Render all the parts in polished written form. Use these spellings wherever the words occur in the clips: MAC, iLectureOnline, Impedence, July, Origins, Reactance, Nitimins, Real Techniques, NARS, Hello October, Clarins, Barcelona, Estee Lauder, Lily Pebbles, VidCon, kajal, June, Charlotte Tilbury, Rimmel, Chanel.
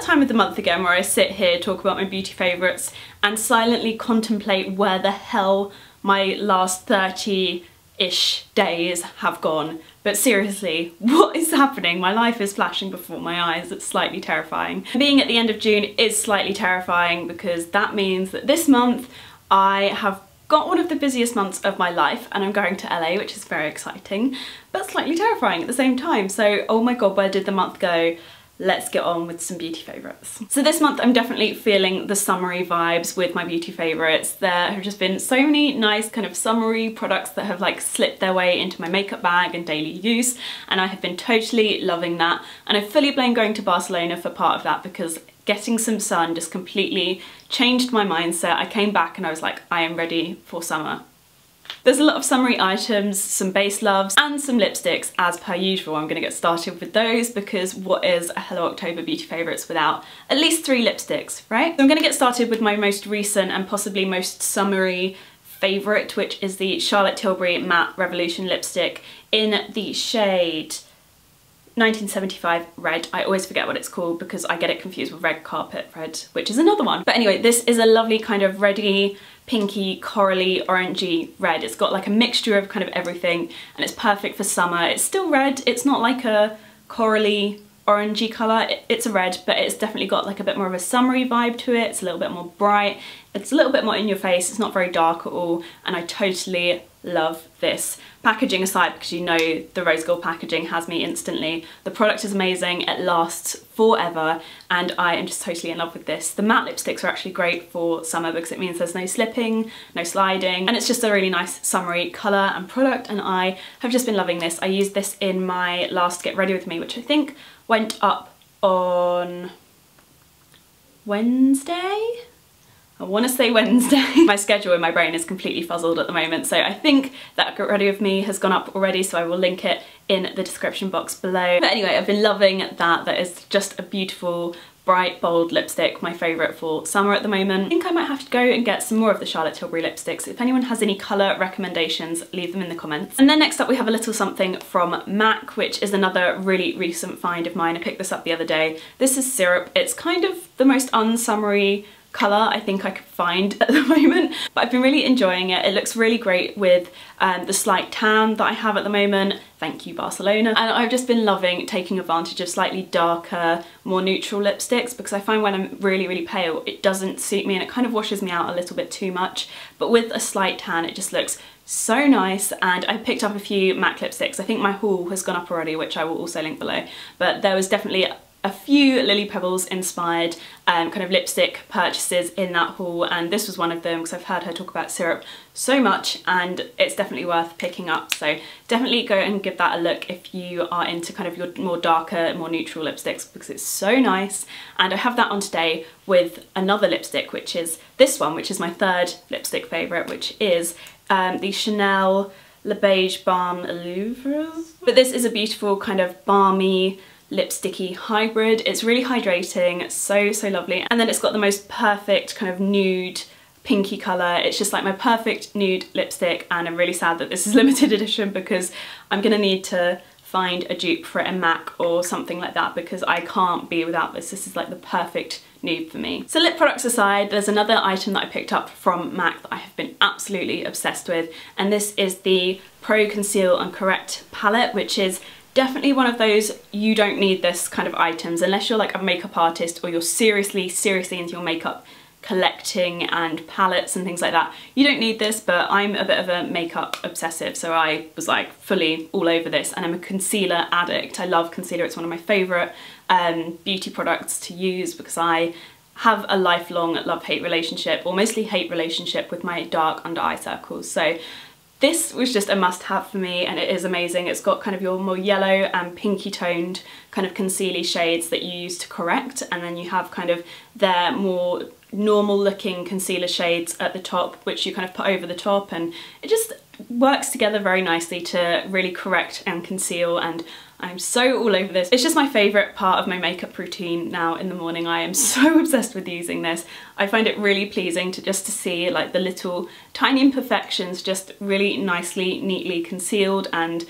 that time of the month again where I sit here, talk about my beauty favourites and silently contemplate where the hell my last 30-ish days have gone. But seriously, what is happening? My life is flashing before my eyes. It's slightly terrifying. Being at the end of June is slightly terrifying because that means that this month I have got one of the busiest months of my life and I'm going to LA, which is very exciting, but slightly terrifying at the same time. So, oh my God, where did the month go? Let's get on with some beauty favourites. So this month I'm definitely feeling the summery vibes with my beauty favourites. There have just been so many nice kind of summery products that have like slipped their way into my makeup bag and daily use, and I have been totally loving that, and I fully blame going to Barcelona for part of that because getting some sun just completely changed my mindset. I came back and I was like, I am ready for summer. There's a lot of summery items, some base loves and some lipsticks as per usual. I'm going to get started with those because what is a Hello October beauty favourites without at least 3 lipsticks, right? So I'm going to get started with my most recent and possibly most summery favourite, which is the Charlotte Tilbury Matte Revolution lipstick in the shade 1975 Red. I always forget what it's called because I get it confused with Red Carpet Red, which is another one. But anyway, this is a lovely kind of reddy, pinky, corally, orangey red. It's got like a mixture of kind of everything and it's perfect for summer. It's still red. It's not like a corally, orangey colour. It's a red, but it's definitely got like a bit more of a summery vibe to it. It's a little bit more bright. It's a little bit more in your face. It's not very dark at all, and I totally love this. Packaging aside, because you know the rose gold packaging has me instantly, the product is amazing, it lasts forever, and I am just totally in love with this. The matte lipsticks are actually great for summer because it means there's no slipping, no sliding, and it's just a really nice summery colour and product, and I have just been loving this. I used this in my last Get Ready With Me, which I think went up on Wednesday? I want to say Wednesday. My schedule in my brain is completely fuzzled at the moment, so I think that Get Ready With Me has gone up already, so I will link it in the description box below. But anyway, I've been loving that. That is just a beautiful, bright, bold lipstick, my favourite for summer at the moment. I think I might have to go and get some more of the Charlotte Tilbury lipsticks. If anyone has any colour recommendations, leave them in the comments. And then next up we have a little something from MAC, which is another really recent find of mine. I picked this up the other day. This is Syrup. It's kind of the most unsummery colour I think I could find at the moment, but I've been really enjoying it. It looks really great with the slight tan that I have at the moment. Thank you, Barcelona. And I've just been loving taking advantage of slightly darker, more neutral lipsticks because I find when I'm really, really pale, it doesn't suit me and it kind of washes me out a little bit too much. But with a slight tan, it just looks so nice, and I picked up a few MAC lipsticks. I think my haul has gone up already, which I will also link below, but there was definitely a few Lily Pebbles inspired kind of lipstick purchases in that haul, and this was one of them because I've heard her talk about Syrup so much and it's definitely worth picking up. So definitely go and give that a look if you are into kind of your more darker, more neutral lipsticks because it's so nice. And I have that on today with another lipstick, which is this one, which is my third lipstick favourite, which is the Chanel Le Beige Balm Louvre. But this is a beautiful kind of balmy, lipsticky hybrid. It's really hydrating, so lovely, and then it's got the most perfect kind of nude pinky colour. It's just like my perfect nude lipstick, and I'm really sad that this is limited edition because I'm gonna need to find a dupe for it in MAC or something like that because I can't be without this. This is like the perfect nude for me. So lip products aside, there's another item that I picked up from MAC that I have been absolutely obsessed with, and this is the Pro Conceal and Correct palette, which is definitely one of those you don't need this kind of items unless you're like a makeup artist or you're seriously into your makeup collecting and palettes and things like that. You don't need this, but I'm a bit of a makeup obsessive, so I was like fully all over this, and I'm a concealer addict. I love concealer. It's one of my favourite beauty products to use because I have a lifelong love-hate relationship, or mostly hate relationship, with my dark under eye circles. So this was just a must-have for me, and it is amazing. It's got kind of your more yellow and pinky toned kind of concealy shades that you use to correct, and then you have kind of their more normal looking concealer shades at the top, which you kind of put over the top, and it just works together very nicely to really correct and conceal, and I'm so all over this. It's just my favourite part of my makeup routine now in the morning. I am so obsessed with using this. I find it really pleasing to see like the little tiny imperfections just really nicely, neatly concealed, and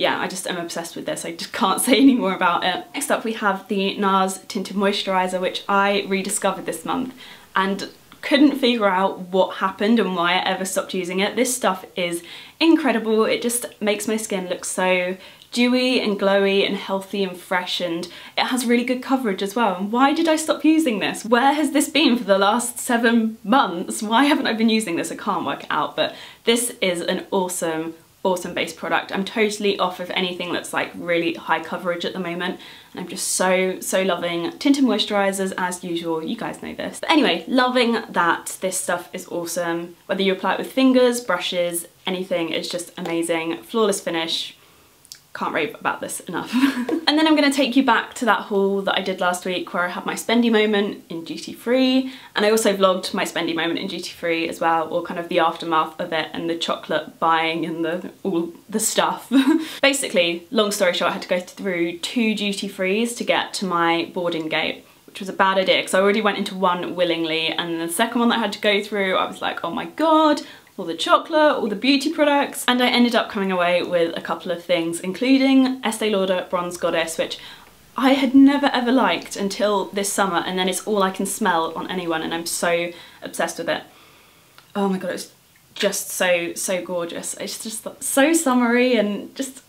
yeah, I just am obsessed with this. I just can't say any more about it. Next up we have the NARS Tinted Moisturiser, which I rediscovered this month and couldn't figure out what happened and why I ever stopped using it. This stuff is incredible. It just makes my skin look so dewy and glowy and healthy and fresh, and it has really good coverage as well. And why did I stop using this? Where has this been for the last 7 months? Why haven't I been using this? I can't work it out, but this is an awesome, awesome base product. I'm totally off of anything that's like really high coverage at the moment, and I'm just so loving tinted moisturizers as usual. You guys know this. But anyway, loving that. This stuff is awesome. Whether you apply it with fingers, brushes, anything, it's just amazing. Flawless finish. Can't rave about this enough. And then I'm going to take you back to that haul that I did last week where I had my spendy moment in duty free, and I also vlogged my spendy moment in duty free as well, or kind of the aftermath of it and the chocolate buying and all the stuff. Basically, long story short, I had to go through 2 duty frees to get to my boarding gate, which was a bad idea because I already went into one willingly, and the second one that I had to go through, I was like, oh my god, all the chocolate, all the beauty products, and I ended up coming away with a couple of things, including Estee Lauder Bronze Goddess, which I had never ever liked until this summer, and then it's all I can smell on anyone, and I'm so obsessed with it. Oh my god, it's just so gorgeous. It's just so summery and just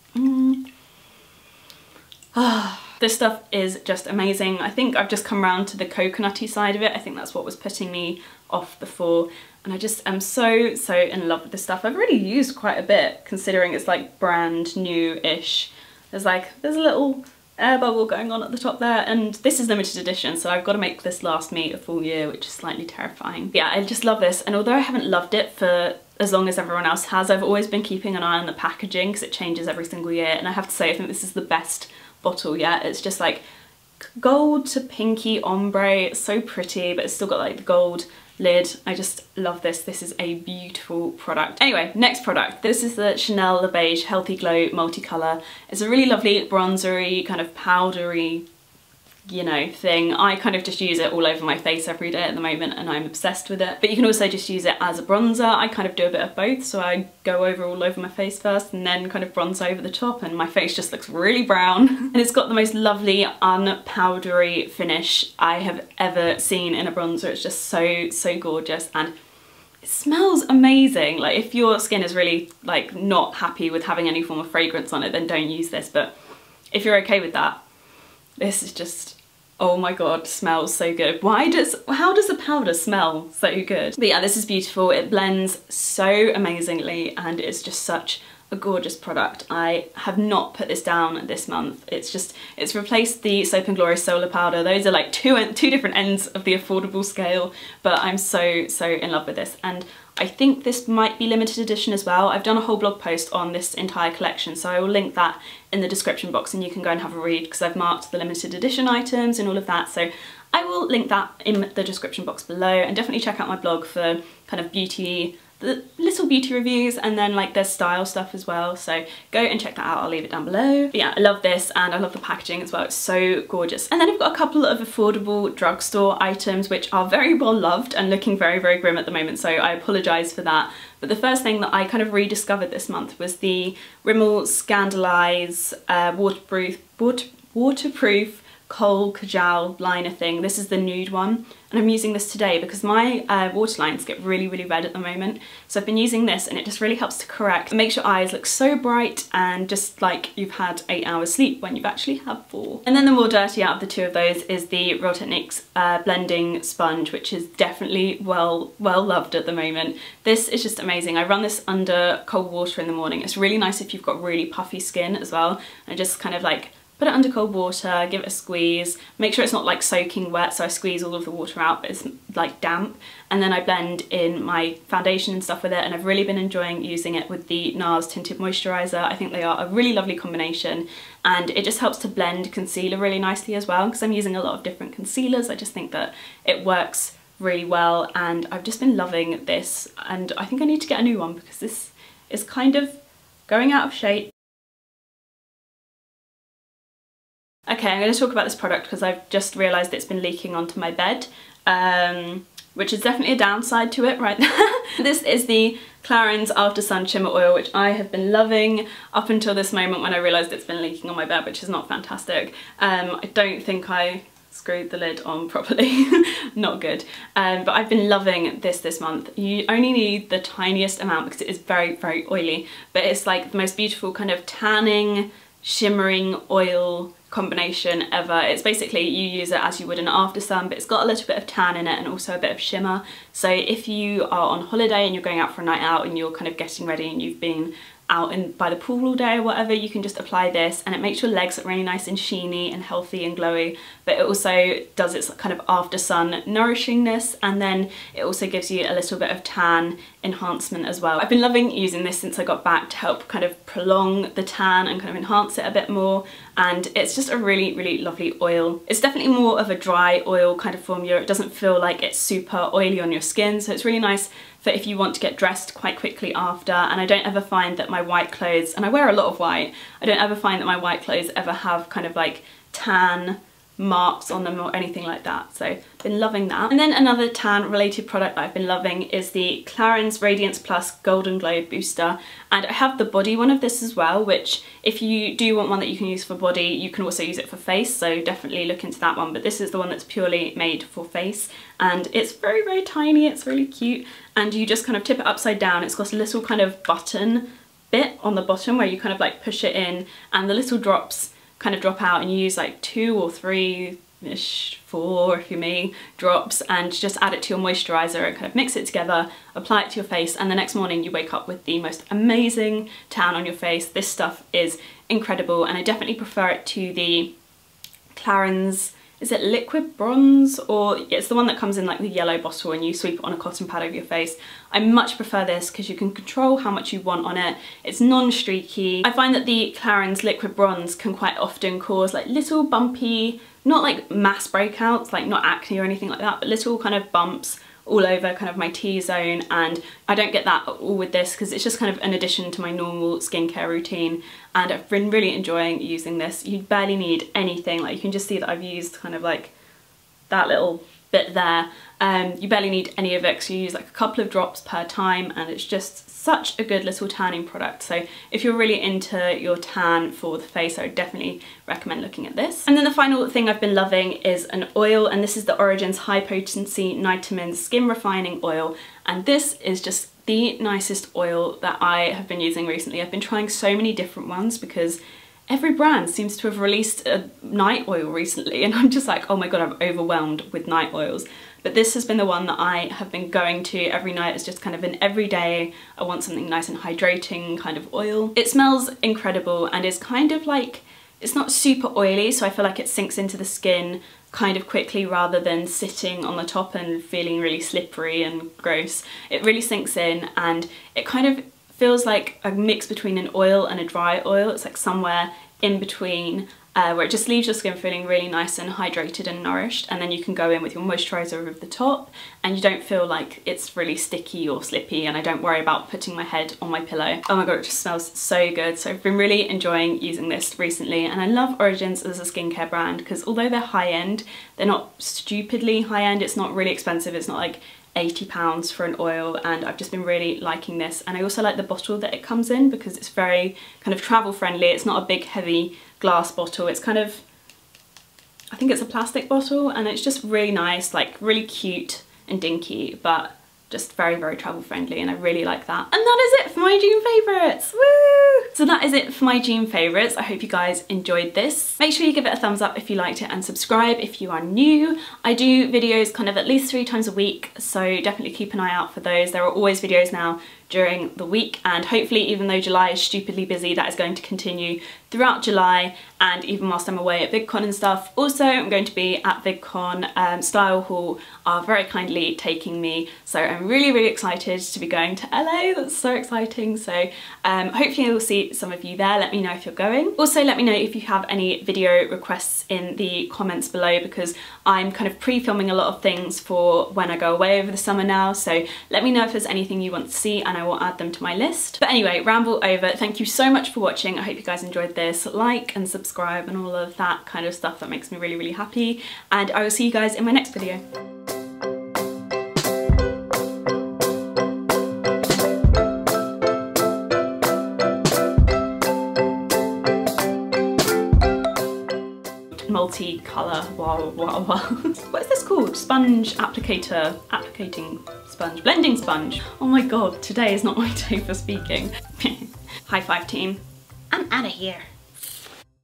This stuff is just amazing. I think I've just come round to the coconutty side of it. I think that's what was putting me off before, and I just am so in love with this stuff. I've really used quite a bit considering it's like brand new-ish. There's a little air bubble going on at the top there, and this is limited edition, so I've got to make this last me a full year, which is slightly terrifying. But yeah, I just love this, and although I haven't loved it for as long as everyone else has, I've always been keeping an eye on the packaging because it changes every single year, and I have to say I think this is the best bottle yet. It's just like gold to pinky ombre. It's so pretty, but it's still got like the gold lid. I just love this. This is a beautiful product. Anyway, next product. This is the Chanel Le Beige Healthy Glow Multicolour. It's a really lovely bronzery, kind of powdery, you know, thing. I kind of just use it all over my face every day at the moment, and I'm obsessed with it. But you can also just use it as a bronzer. I kind of do a bit of both, so I go over all over my face first and then kind of bronze over the top, and my face just looks really brown. And it's got the most lovely unpowdery finish I have ever seen in a bronzer. It's just so gorgeous, and it smells amazing. Like, if your skin is really like not happy with having any form of fragrance on it, then don't use this, but if you're okay with that, this is just, oh my god, smells so good. How does the powder smell so good? But yeah, this is beautiful. It blends so amazingly, and it's just such a gorgeous product. I have not put this down this month. It's replaced the Soap & Glory Solar Powder. Those are like two different ends of the affordable scale, but I'm so in love with this. And I think this might be limited edition as well. I've done a whole blog post on this entire collection, so I will link that in the description box and you can go and have a read, because I've marked the limited edition items and all of that, so I will link that in the description box below. And definitely check out my blog for kind of beauty, the little beauty reviews, and then like their style stuff as well, so go and check that out. I'll leave it down below. But yeah, I love this, and I love the packaging as well. It's so gorgeous. And then I've got a couple of affordable drugstore items which are very well loved and looking very grim at the moment, so I apologise for that. But the first thing that I kind of rediscovered this month was the Rimmel Scandalize waterproof Kohl Kajal liner thing. This is the nude one, and I'm using this today because my waterlines get really red at the moment, so I've been using this, and it just really helps to correct and makes your eyes look so bright and just like you've had 8 hours sleep when you've actually had 4. And then the more dirty out of the two of those is the Real Techniques blending sponge, which is definitely well loved at the moment. This is just amazing. I run this under cold water in the morning. It's really nice if you've got really puffy skin as well, and just kind of like put it under cold water, give it a squeeze, make sure it's not like soaking wet, so I squeeze all of the water out but it's like damp, and then I blend in my foundation and stuff with it. And I've really been enjoying using it with the NARS Tinted Moisturiser. I think they are a really lovely combination, and it just helps to blend concealer really nicely as well, because I'm using a lot of different concealers. I just think that it works really well, and I've just been loving this, and I think I need to get a new one because this is kind of going out of shape. Okay, I'm going to talk about this product because I've just realised it's been leaking onto my bed. which is definitely a downside to it right there. This is the Clarins After Sun Shimmer Oil, which I have been loving up until this moment when I realised it's been leaking on my bed, which is not fantastic. I don't think I screwed the lid on properly. Not good. But I've been loving this month. You only need the tiniest amount because it is very, very oily, but it's like the most beautiful kind of tanning, shimmering oil combination ever. It's basically, you use it as you would an after sun, but it's got a little bit of tan in it and also a bit of shimmer. So if you are on holiday and you're going out for a night out and you're kind of getting ready and you've been out and by the pool all day or whatever, you can just apply this and it makes your legs look really nice and sheeny and healthy and glowy, but it also does its kind of after sun nourishingness, and then it also gives you a little bit of tan enhancement as well. I've been loving using this since I got back to help kind of prolong the tan and kind of enhance it a bit more, and it's just a really, really lovely oil. It's definitely more of a dry oil kind of formula. It doesn't feel like it's super oily on your skin, so it's really nice for if you want to get dressed quite quickly after. And I don't ever find that my white clothes, and I wear a lot of white, I don't ever find that my white clothes ever have kind of like tan marks on them or anything like that, so been loving that. And then another tan related product that I've been loving is the Clarins Radiance Plus Golden Glow Booster, and I have the body one of this as well, which if you do want one that you can use for body, you can also use it for face, so definitely look into that one, but this is the one that's purely made for face, and it's very, very tiny. It's really cute, and you just kind of tip it upside down. It's got a little kind of button bit on the bottom where you kind of like push it in, and the little drops kind of drop out, and you use like 2 or 3-ish, 4 if you're me, drops, and just add it to your moisturiser and kind of mix it together, apply it to your face, and the next morning you wake up with the most amazing tan on your face. This stuff is incredible, and I definitely prefer it to the Clarins, is it liquid bronze? Or it's the one that comes in like the yellow bottle and you sweep it on a cotton pad over your face. I much prefer this because you can control how much you want on it. It's non-streaky. I find that the Clarins liquid bronze can quite often cause like little bumpy, not like mass breakouts, like not acne or anything like that, but little kind of bumps all over kind of my T-zone, and I don't get that at all with this because it's just kind of an addition to my normal skincare routine, and I've been really enjoying using this. You barely need anything, like you can just see that I've used kind of like that little bit there. You barely need any of it because you use like a couple of drops per time, and it's just such a good little tanning product. So if you're really into your tan for the face, I would definitely recommend looking at this. And then the final thing I've been loving is an oil, and this is the Origins High Potency Nitimins Skin Refining Oil, and this is just the nicest oil that I have been using recently. I've been trying so many different ones because every brand seems to have released a night oil recently, and I'm just like, oh my god, I'm overwhelmed with night oils. But this has been the one that I have been going to every night. It's just kind of an everyday, I want something nice and hydrating kind of oil. It smells incredible and is kind of like, it's not super oily, so I feel like it sinks into the skin kind of quickly rather than sitting on the top and feeling really slippery and gross. It really sinks in, and it kind of feels like a mix between an oil and a dry oil. It's like somewhere in between, where it just leaves your skin feeling really nice and hydrated and nourished, and then you can go in with your moisturiser over the top, and you don't feel like it's really sticky or slippy, and I don't worry about putting my head on my pillow. Oh my god, it just smells so good. So I've been really enjoying using this recently, and I love Origins as a skincare brand because although they're high end, they're not stupidly high end. It's not really expensive. It's not like £80 for an oil, and I've just been really liking this, and I also like the bottle that it comes in because it's very kind of travel friendly. It's not a big heavy glass bottle, it's kind of, I think it's a plastic bottle, and it's just really nice, like really cute and dinky, but just very, very travel friendly, and I really like that. And that is it for my June favourites! Woo! So that is it for my June favourites. I hope you guys enjoyed this. Make sure you give it a thumbs up if you liked it, and subscribe if you are new. I do videos kind of at least 3 times a week, so definitely keep an eye out for those. There are always videos now during the week, and hopefully, even though July is stupidly busy, that is going to continue throughout July, and even whilst I'm away at VidCon and stuff. Also, I'm going to be at VidCon. Style Hall are very kindly taking me, so I'm really, really excited to be going to LA. That's so exciting. So hopefully I will see some of you there. Let me know if you're going. Also, let me know if you have any video requests in the comments below, because I'm kind of pre-filming a lot of things for when I go away over the summer now, so let me know if there's anything you want to see, and I will add them to my list. But anyway, ramble over. Thank you so much for watching. I hope you guys enjoyed this. Like and subscribe and all of that kind of stuff. That makes me really, really happy, and I will see you guys in my next video. multi-colour, what is this called? Sponge applicator, blending sponge. Oh my god, today is not my day for speaking. High five team, I'm out of here.